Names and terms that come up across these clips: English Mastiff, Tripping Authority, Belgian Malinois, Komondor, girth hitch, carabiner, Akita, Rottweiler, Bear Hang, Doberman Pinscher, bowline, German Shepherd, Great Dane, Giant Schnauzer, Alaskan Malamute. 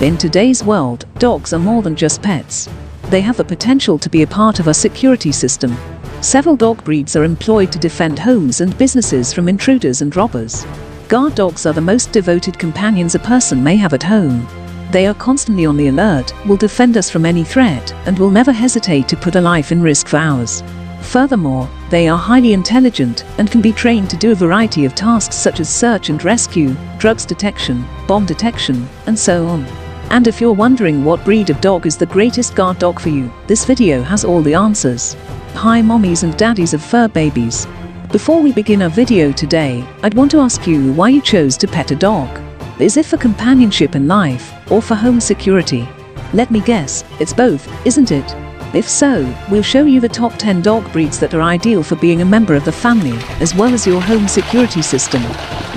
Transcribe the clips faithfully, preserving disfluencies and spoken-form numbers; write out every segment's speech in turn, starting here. In today's world, dogs are more than just pets. They have the potential to be a part of our security system. Several dog breeds are employed to defend homes and businesses from intruders and robbers. Guard dogs are the most devoted companions a person may have at home. They are constantly on the alert, will defend us from any threat, and will never hesitate to put a life in risk for ours. Furthermore, they are highly intelligent and can be trained to do a variety of tasks such as search and rescue, drugs detection, bomb detection, and so on. And if you're wondering what breed of dog is the greatest guard dog for you, this video has all the answers. Hi mommies and daddies of fur babies. Before we begin our video today, I'd want to ask you why you chose to pet a dog. Is it for companionship in life, or for home security? Let me guess, it's both, isn't it? If so, we'll show you the top ten dog breeds that are ideal for being a member of the family, as well as your home security system.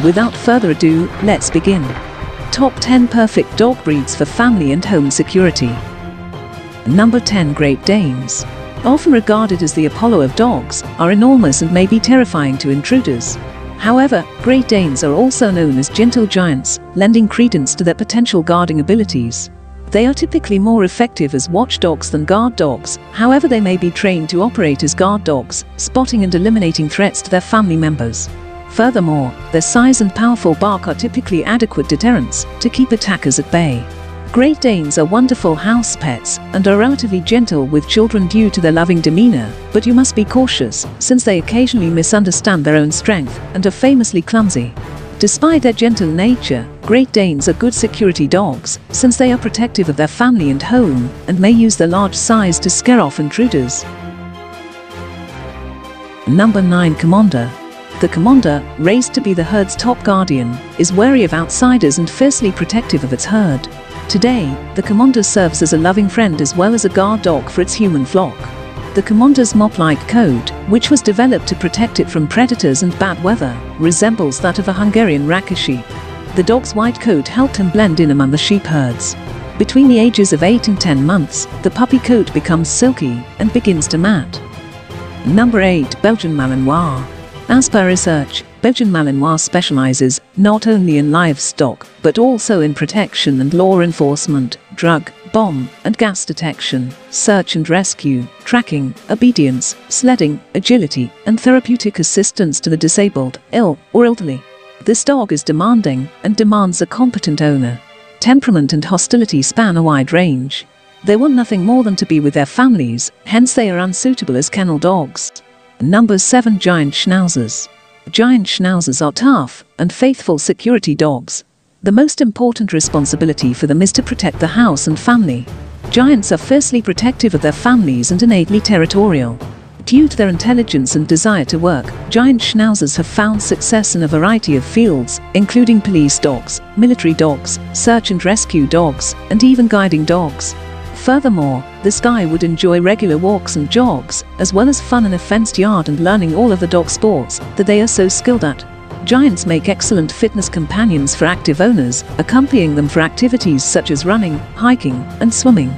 Without further ado, let's begin. Top ten perfect dog breeds for family and home security. Number ten. Great Danes. Often regarded as the Apollo of dogs, are enormous and may be terrifying to intruders. However, Great Danes are also known as gentle giants, lending credence to their potential guarding abilities. They are typically more effective as watchdogs than guard dogs, however they may be trained to operate as guard dogs, spotting and eliminating threats to their family members. Furthermore, their size and powerful bark are typically adequate deterrents to keep attackers at bay. Great Danes are wonderful house pets and are relatively gentle with children due to their loving demeanor, but you must be cautious, since they occasionally misunderstand their own strength and are famously clumsy. Despite their gentle nature, Great Danes are good security dogs, since they are protective of their family and home, and may use their large size to scare off intruders. Number nine. Komondor. The Komondor, raised to be the herd's top guardian, is wary of outsiders and fiercely protective of its herd. Today, the Komondor serves as a loving friend as well as a guard dog for its human flock. The Komondor's mop-like coat, which was developed to protect it from predators and bad weather, resembles that of a Hungarian Racker sheep. The dog's white coat helped him blend in among the sheep herds. Between the ages of eight and ten months, the puppy coat becomes silky and begins to mat. Number eight. Belgian Malinois. As per research, Belgian Malinois specializes not only in livestock, but also in protection and law enforcement, drug, bomb and gas detection, search and rescue, tracking, obedience, sledding, agility, and therapeutic assistance to the disabled, ill, or elderly. This dog is demanding and demands a competent owner. Temperament and hostility span a wide range. They want nothing more than to be with their families, hence they are unsuitable as kennel dogs. Number seven. Giant Schnauzers. Giant Schnauzers are tough and faithful security dogs. The most important responsibility for them is to protect the house and family. Giants are fiercely protective of their families and innately territorial. Due to their intelligence and desire to work, Giant Schnauzers have found success in a variety of fields, including police dogs, military dogs, search and rescue dogs, and even guiding dogs. Furthermore, this guy would enjoy regular walks and jogs, as well as fun in a fenced yard and learning all of the dog sports that they are so skilled at. Giants make excellent fitness companions for active owners, accompanying them for activities such as running, hiking, and swimming.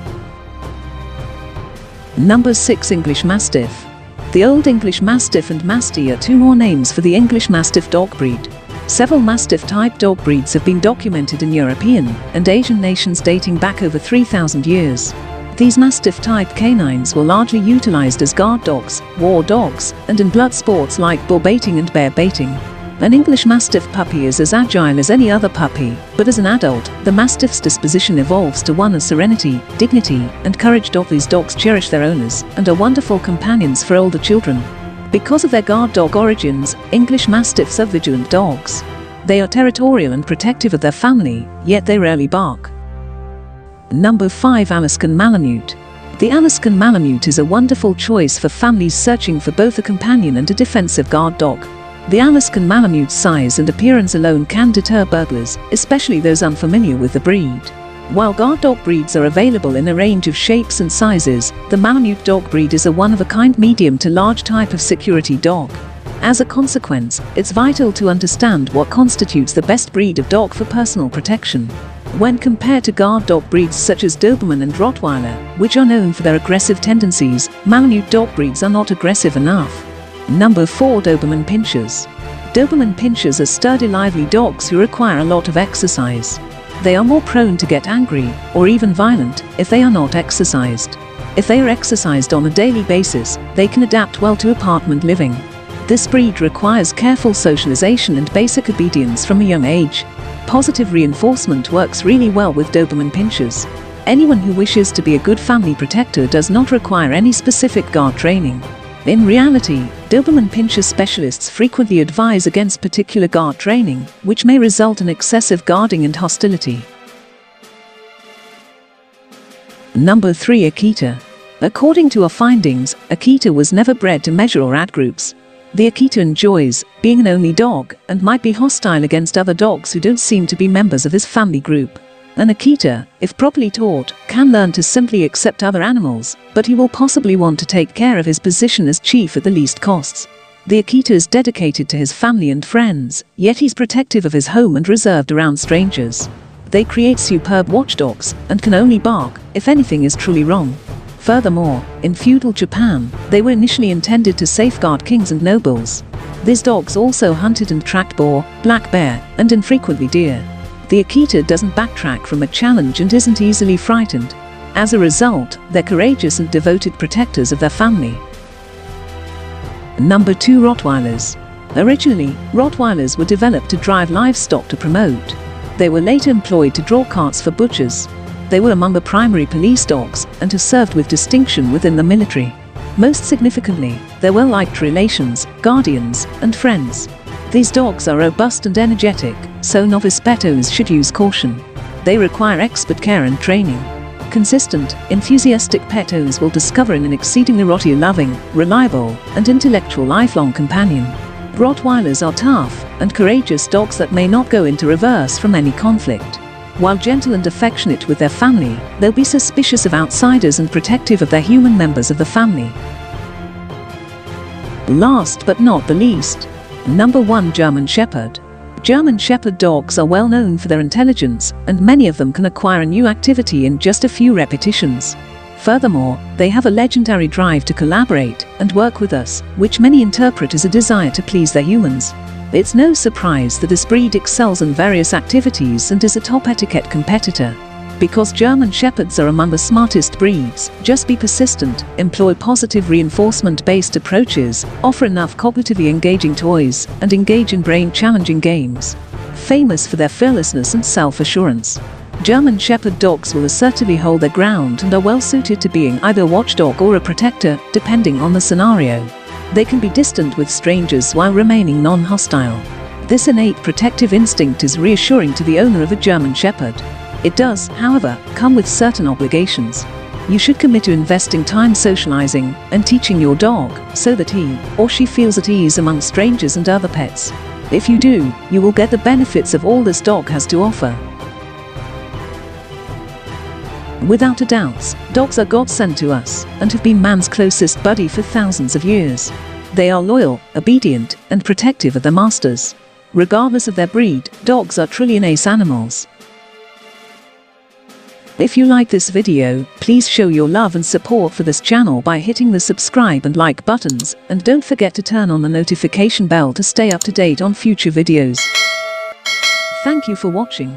Number six. English Mastiff. The Old English Mastiff and Mastie are two more names for the English Mastiff dog breed. Several Mastiff-type dog breeds have been documented in European and Asian nations dating back over three thousand years. These Mastiff-type canines were largely utilized as guard dogs, war dogs, and in blood sports like bull baiting and bear baiting. An English Mastiff puppy is as agile as any other puppy, but as an adult, the Mastiff's disposition evolves to one of serenity, dignity, and courage. These dogs cherish their owners and are wonderful companions for older children. Because of their guard dog origins, English Mastiffs are vigilant dogs. They are territorial and protective of their family, yet they rarely bark. Number five. Alaskan Malamute. The Alaskan Malamute is a wonderful choice for families searching for both a companion and a defensive guard dog. The Alaskan Malamute's size and appearance alone can deter burglars, especially those unfamiliar with the breed. While guard dog breeds are available in a range of shapes and sizes, the Malamute dog breed is a one-of-a-kind medium to large type of security dog. As a consequence, it's vital to understand what constitutes the best breed of dog for personal protection. When compared to guard dog breeds such as Doberman and Rottweiler, which are known for their aggressive tendencies, Malamute dog breeds are not aggressive enough. Number four. Doberman Pinschers. Doberman Pinschers are sturdy, lively dogs who require a lot of exercise. They are more prone to get angry, or even violent, if they are not exercised. If they are exercised on a daily basis, they can adapt well to apartment living. This breed requires careful socialization and basic obedience from a young age. Positive reinforcement works really well with Doberman Pinschers. Anyone who wishes to be a good family protector does not require any specific guard training. In reality, Doberman Pinscher specialists frequently advise against particular guard training, which may result in excessive guarding and hostility. Number three. Akita. According to our findings, Akita was never bred to measure or add groups. The Akita enjoys being an only dog and might be hostile against other dogs who don't seem to be members of his family group. An Akita, if properly taught, can learn to simply accept other animals, but he will possibly want to take care of his position as chief at the least costs. The Akita is dedicated to his family and friends, yet he's protective of his home and reserved around strangers. They create superb watchdogs, and can only bark if anything is truly wrong. Furthermore, in feudal Japan, they were initially intended to safeguard kings and nobles. These dogs also hunted and tracked boar, black bear, and infrequently deer. The Akita doesn't backtrack from a challenge and isn't easily frightened. As a result, they're courageous and devoted protectors of their family. Number two. Rottweilers. Originally, Rottweilers were developed to drive livestock to promote. They were later employed to draw carts for butchers. They were among the primary police dogs and have served with distinction within the military. Most significantly, they're well-liked relations, guardians, and friends. These dogs are robust and energetic, so novice pet owners should use caution. They require expert care and training. Consistent, enthusiastic pet owners will discover in an exceedingly rottweiler-loving, reliable, and intellectual lifelong companion. Rottweilers are tough and courageous dogs that may not go into reverse from any conflict. While gentle and affectionate with their family, they'll be suspicious of outsiders and protective of their human members of the family. Last but not the least, Number one. German Shepherd. German Shepherd dogs are well known for their intelligence, and many of them can acquire a new activity in just a few repetitions. Furthermore, they have a legendary drive to collaborate and work with us, which many interpret as a desire to please their humans. It's no surprise that this breed excels in various activities and is a top etiquette competitor. Because German Shepherds are among the smartest breeds, just be persistent, employ positive reinforcement-based approaches, offer enough cognitively engaging toys, and engage in brain-challenging games. Famous for their fearlessness and self-assurance, German Shepherd dogs will assertively hold their ground and are well suited to being either a watchdog or a protector, depending on the scenario. They can be distant with strangers while remaining non-hostile. This innate protective instinct is reassuring to the owner of a German Shepherd. It does, however, come with certain obligations. You should commit to investing time socializing and teaching your dog so that he or she feels at ease among strangers and other pets. If you do, you will get the benefits of all this dog has to offer. Without a doubt, dogs are godsend to us, and have been man's closest buddy for thousands of years. They are loyal, obedient, and protective of their masters. Regardless of their breed, dogs are truly an ace animals. If you like this video, please show your love and support for this channel by hitting the subscribe and like buttons, and don't forget to turn on the notification bell to stay up to date on future videos. Thank you for watching.